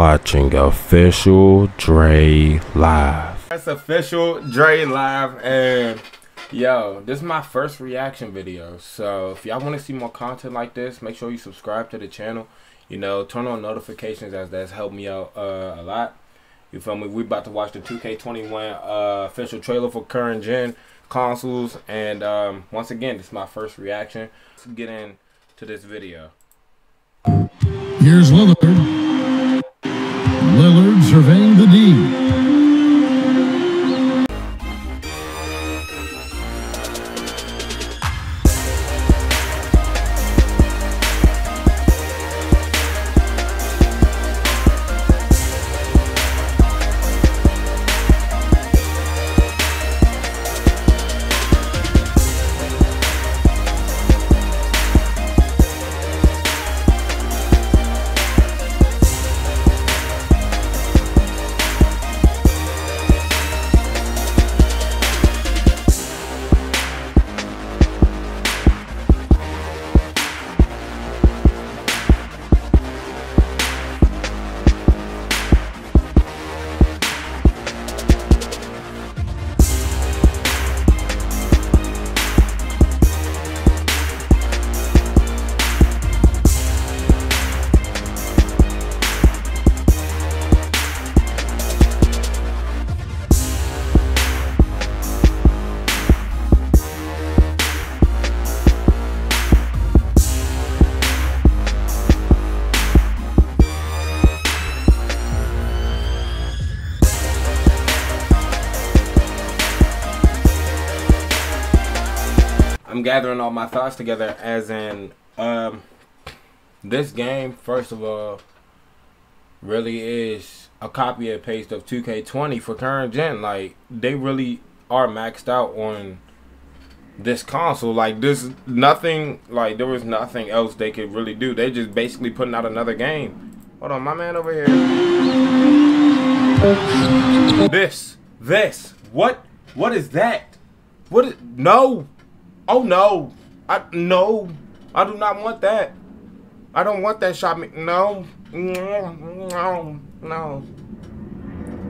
watching Official Dre Live. That's Official Dre Live, and yo, this is my first reaction video. So if y'all want to see more content like this, make sure you subscribe to the channel. You know, turn on notifications, as that's helped me out a lot. You feel me? We about to watch the 2K21 official trailer for current gen consoles, and once again, this is my first reaction. Let's get into this video. Here's Lillard. Lillard surveying the D. I'm gathering all my thoughts together, as in this game, first of all, really is a copy and paste of 2K20 for current gen. Like, they really are maxed out on this console. Like, there's nothing, like, there was nothing else they could really do. They just basically putting out another game. Hold on, my man over here. This. What is that? What is, no. Oh no, I do not want that. I don't want that shot me, no.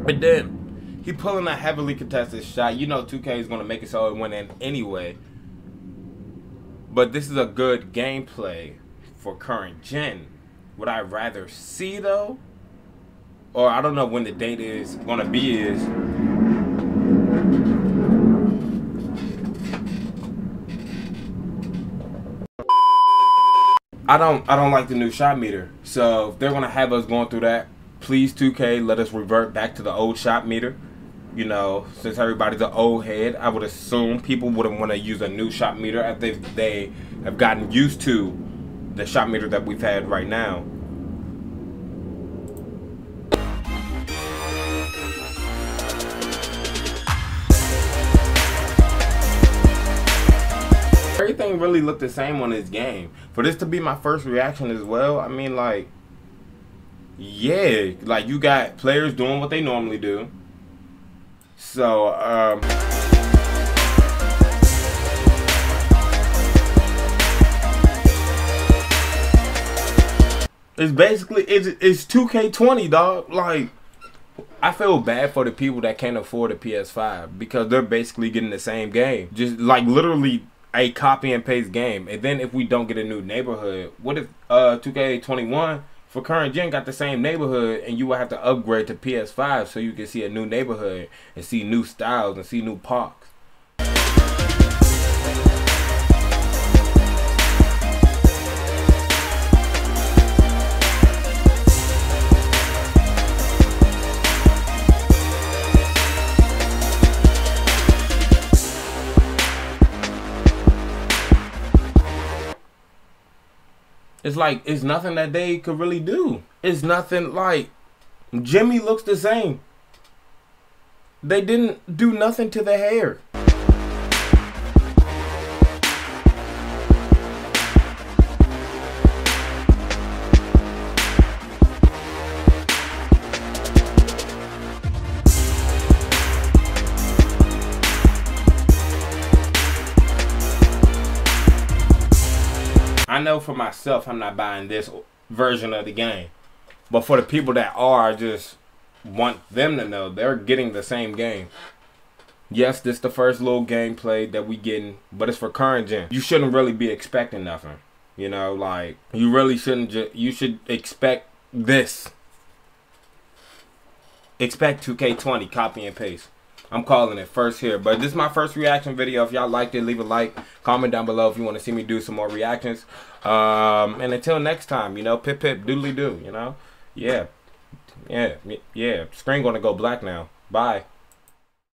But then, he pulling a heavily contested shot. You know 2K is gonna make it so it went in anyway. But this is a good gameplay for current gen. Would I rather see though? Or I don't know when the date is gonna be is. I don't like the new shot meter. So if they're gonna have us going through that, please 2K, let us revert back to the old shot meter. You know, since everybody's an old head, I would assume people wouldn't want to use a new shot meter after they have gotten used to the shot meter that we've had right now. Everything really looked the same on this game. For this to be my first reaction as well, I mean, like, yeah, like, you got players doing what they normally do. So, it's basically, it's 2K20, dog. Like, I feel bad for the people that can't afford a PS5, because they're basically getting the same game. Just, like, literally a copy and paste game. And then if we don't get a new neighborhood, what if 2K21 for current gen got the same neighborhood, and you would have to upgrade to PS5 so you can see a new neighborhood and see new styles and see new parks? It's like, it's nothing that they could really do. It's nothing, like, Jimmy looks the same. They didn't do nothing to the hair. I know for myself, I'm not buying this version of the game. But for the people that are, I just want them to know they're getting the same game. Yes, this is the first little gameplay that we getting, but it's for current gen. You shouldn't really be expecting nothing. You know, like, you really shouldn't just, you should expect this. Expect 2K20, copy and paste. I'm calling it first here, but this is my first reaction video. If y'all liked it, leave a like, comment down below if you want to see me do some more reactions. And until next time, you know, pip pip doodly doo, you know? Yeah. Screen gonna go black now. Bye.